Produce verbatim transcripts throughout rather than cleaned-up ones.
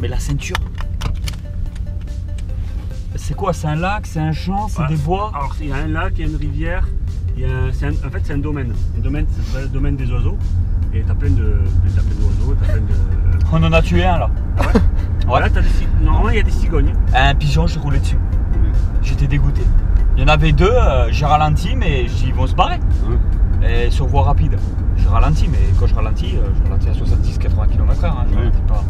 mais la ceinture. C'est quoi? C'est un lac, c'est un champ, c'est ouais. des bois? Alors il y a un lac, il y a une rivière, il y a un, un, en fait c'est un domaine. Un domaine, c'est le domaine des oiseaux. Et t'as plein d'oiseaux, t'as plein de... On en a tué un là. Ah ouais. Ouais. Là, t'as des... Normalement il y a des cigognes. Un pigeon, je roulais dessus. J'étais dégoûté. Il y en avait deux, euh, j'ai ralenti mais ils vont se barrer. Mmh. Et sur voie rapide. Je ralentis, mais quand je ralentis, euh, je ralentis à soixante-dix quatre-vingts kilomètres heure. Hein, je mmh. ralentis pas.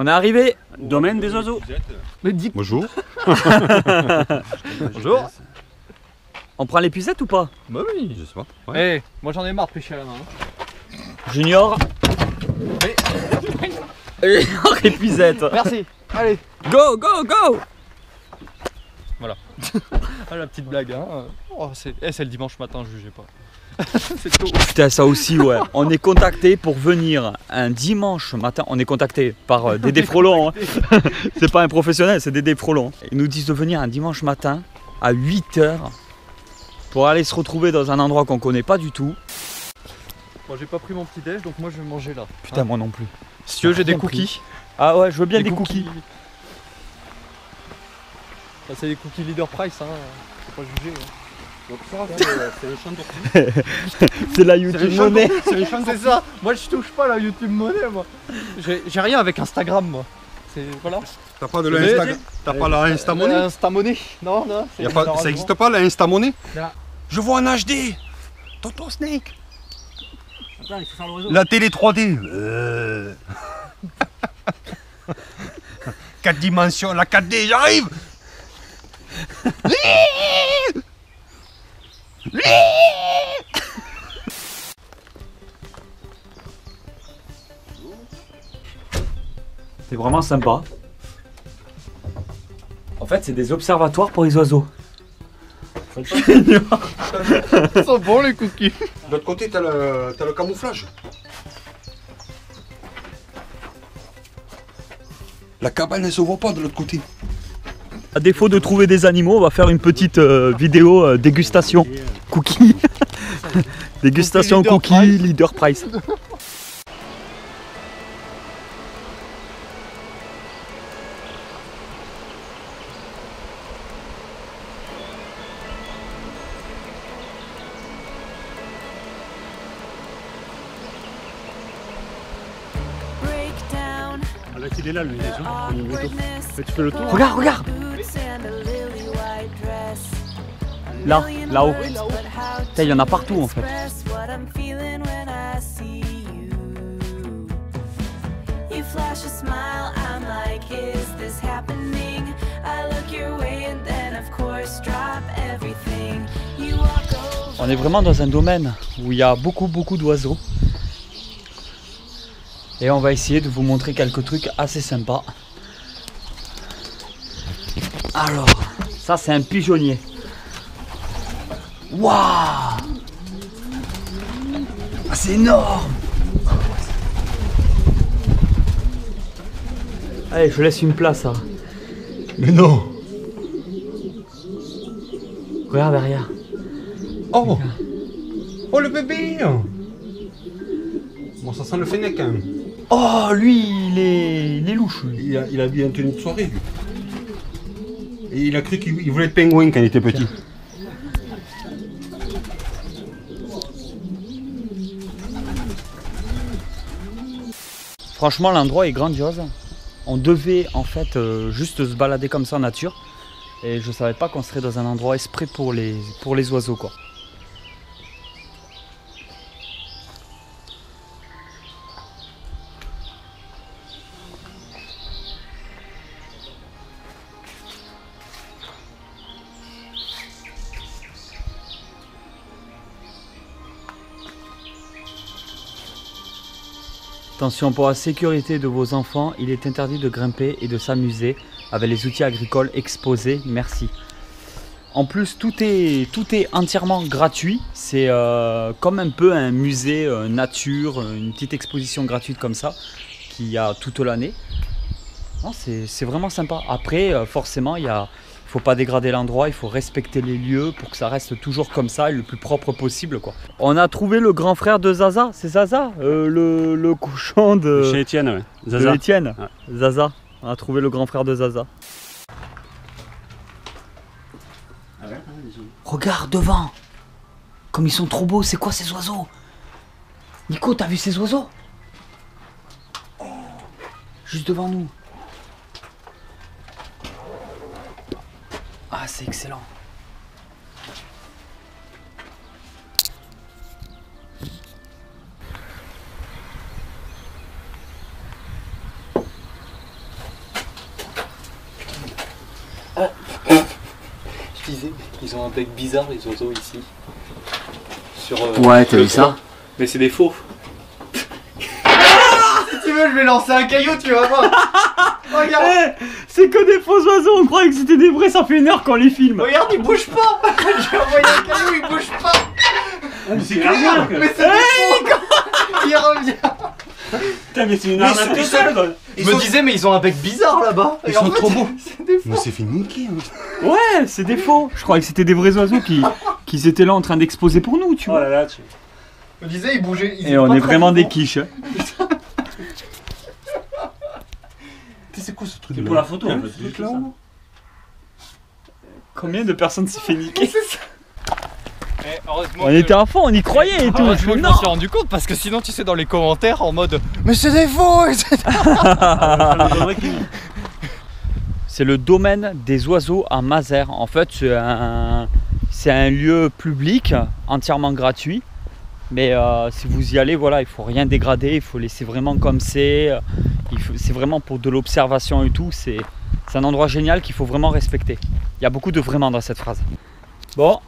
On est arrivé au domaine des oiseaux. Êtes... Bonjour. Bonjour. On prend les puisettes ou pas? Bah oui, je sais pas. Ouais. Hey, moi j'en ai marre de pêcher à la main. Hein. Junior. Hey. Les puisettes. Merci. Allez. Go, go, go. Voilà. Ah, la petite blague. Hein. Oh, c'est hey, le dimanche matin, je jugeais pas. C'est tôt. Putain, ça aussi, ouais. On est contacté pour venir un dimanche matin. On est contacté par euh, Dédé Frolon. Hein. C'est pas un professionnel, c'est Dédé Frolon. Ils nous disent de venir un dimanche matin à huit heures pour aller se retrouver dans un endroit qu'on connaît pas du tout. Bon, j'ai pas pris mon petit déj, donc moi je vais manger là. Putain, hein. Moi non plus. Si tu veux, j'ai des cookies. Pris. Ah ouais, je veux bien des, des cookies. cookies. Bah, c'est les cookies Leader Price, hein. Faut pas juger. Hein. Donc ça, c'est le champ de... C'est la YouTube monnaie. C'est ça. Moi je touche pas la YouTube monnaie, moi. J'ai rien avec Instagram, moi. Voilà. T'as pas de la Insta... T'as pas la Insta monnaie? La Insta monnaie. Non, non. Y a pas... Ça existe pas la Insta monnaie? Je vois un H D. Toto Snake. Attends, il faut faire le réseau. La télé trois D. Euh... quatre dimensions, la quatre D, j'arrive. C'est vraiment sympa. En fait, c'est des observatoires pour les oiseaux. Ils sont bons les cookies. De l'autre côté, t'as le, t'as le camouflage. La cabane, elle se voit pas de l'autre côté. À défaut de trouver des animaux, on va faire une petite euh, vidéo euh, dégustation cookies. Dégustation cookies Leader Price. Là, il est là, lui, il est là. Il est là. Tu fais le tour. Regarde, regarde. Là, là-haut. Il y en a partout en fait. On est vraiment dans un domaine où il y a beaucoup, beaucoup d'oiseaux. Et on va essayer de vous montrer quelques trucs assez sympas. Alors, ça c'est un pigeonnier. Waouh, c'est énorme. Allez, je laisse une place là. Mais non. Regarde derrière. Oh, regarde. Oh le bébé. Bon, ça sent le fennec quand même. Oh, lui, il est, il est louche. Il a, il a bien tenu de soirée, lui. Et il a cru qu'il voulait être pingouin quand il était petit. Franchement, l'endroit est grandiose. On devait, en fait, euh, juste se balader comme ça en nature. Et je savais pas qu'on serait dans un endroit exprès pour les, pour les oiseaux, quoi. Attention, pour la sécurité de vos enfants, il est interdit de grimper et de s'amuser avec les outils agricoles exposés. Merci. En plus, tout est, tout est entièrement gratuit. C'est euh, comme un peu un musée euh, nature, une petite exposition gratuite comme ça, qu'il y a toute l'année. C'est vraiment sympa. Après, euh, forcément, il y a, Il ne faut pas dégrader l'endroit, il faut respecter les lieux pour que ça reste toujours comme ça et le plus propre possible, quoi. On a trouvé le grand frère de Zaza, c'est Zaza, euh, le, le cochon de... Chez Étienne, ouais. Zaza. De Étienne. Ouais. Zaza, on a trouvé le grand frère de Zaza. Ah ouais, regarde devant, comme ils sont trop beaux, c'est quoi ces oiseaux? Nico, t'as vu ces oiseaux? Oh, juste devant nous. Ah, c'est excellent. Ah. Je disais, ils ont un bec bizarre les oiseaux ici. Sur, euh, ouais, t'as vu ça? Mais c'est des faux. Ah, si tu veux, je vais lancer un caillou, tu vas voir. Regarde. Hey, c'est que des faux oiseaux, on croyait que c'était des vrais, ça fait une heure qu'on les filme. Regarde, ils bougent pas. J'ai envoyé un caillou, ils bougent pas. Mais c'est clair, mais c'est hey, des faux. Il revient. Putain, mais c'est une arme tout seul. Je me disais, mais ils ont un bec bizarre là-bas. Ils sont trop beaux. Mais c'est fait niquer. Ouais, c'est des faux. Je croyais que c'était des vrais oiseaux qui, qui étaient là en train d'exposer pour nous, tu vois. Oh là là, tu... On disait, ils bougeaient. Ils et on est vraiment des quiches. C'est quoi ce truc? C'est pour la photo. En fait, truc là ça. Combien de personnes s'y fait niquer? Ça. Et heureusement on que... était à fond, on y croyait et tout. Ah, je me suis rendu compte parce que sinon, tu sais, dans les commentaires en mode mais c'est des faux. C'est le domaine des oiseaux à Mazer. En fait, c'est un... un lieu public entièrement gratuit. Mais euh, si vous y allez, voilà, il faut rien dégrader, il faut laisser vraiment comme c'est. C'est vraiment pour de l'observation et tout. C'est un endroit génial qu'il faut vraiment respecter. Il y a beaucoup de vraiment dans cette phrase. Bon,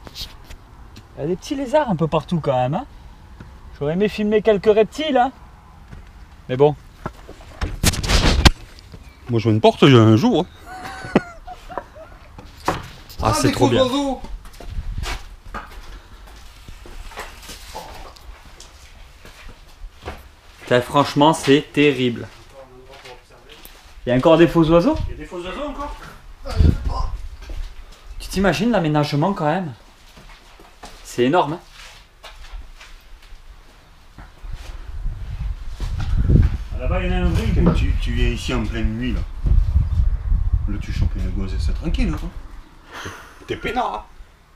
il y a des petits lézards un peu partout quand même, hein. J'aurais aimé filmer quelques reptiles, hein. Mais bon. Moi je vois une porte, j'ai un jour. Hein. Ah, c'est trop bien. Ça, franchement, c'est terrible. Il y a encore des faux oiseaux? Il y a des faux oiseaux encore? Tu t'imagines l'aménagement quand même? C'est énorme. Hein, là-bas, il y en a un drink. Hein. Tu, tu viens ici en pleine nuit, là. Là, tu chopes une gosse et c'est tranquille, toi. T'es peinard. Hein.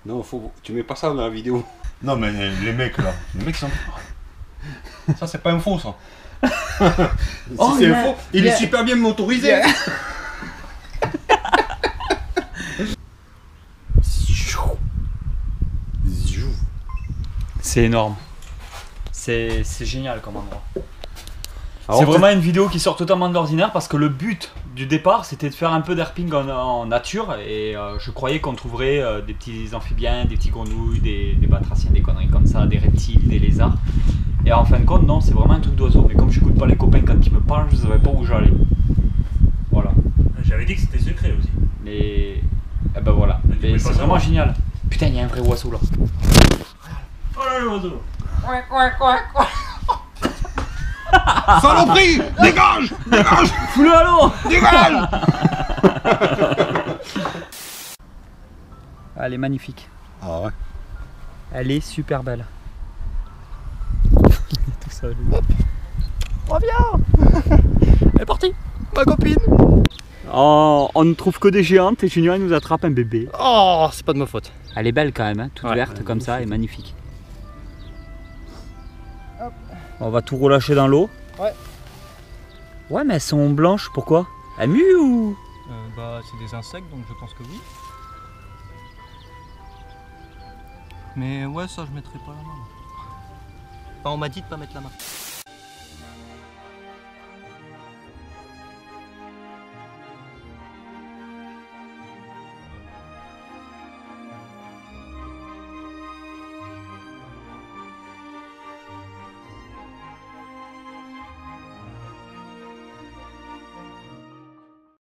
Non, faut... tu mets pas ça dans la vidéo. Non, mais les mecs, là. Les mecs sont... Ça, c'est pas un faux, ça. Si oh, c'est un faux, il yeah. est super bien motorisé. Yeah. C'est énorme. C'est génial comme endroit. C'est vraiment une vidéo qui sort totalement de l'ordinaire parce que le but du départ, c'était de faire un peu d'herping en, en nature et euh, je croyais qu'on trouverait euh, des petits amphibiens, des petits grenouilles, des, des batraciens, des conneries comme ça, des reptiles, des lézards. Et en fin de compte, non, c'est vraiment un truc d'oiseau. Mais comme je n'écoute pas les copains quand ils me parlent, je ne savais pas où j'allais. Voilà. J'avais dit que c'était secret aussi. Mais... Eh ben voilà. C'est vraiment génial. Putain, il y a un vrai oiseau là. Oh là le oiseau. Ouac, ouac, ouac, ouac. Saloperie. Dégage. Dégage. Fous-le à l'eau. Dégage. Elle est magnifique. Ah ouais. Elle est super belle. Tout ça, reviens. Elle est partie, ma copine. Oh, on ne trouve que des géantes et Junior il nous attrape un bébé. Oh, c'est pas de ma faute. Elle est belle quand même, hein, toute ouais, verte comme ça, elle est magnifique. Hop. On va tout relâcher dans l'eau. Ouais. Ouais, mais elles sont blanches, pourquoi? Elles muent ou euh, bah, c'est des insectes, donc je pense que oui. Mais ouais, ça je mettrai pas la main. On m'a dit de pas mettre la main.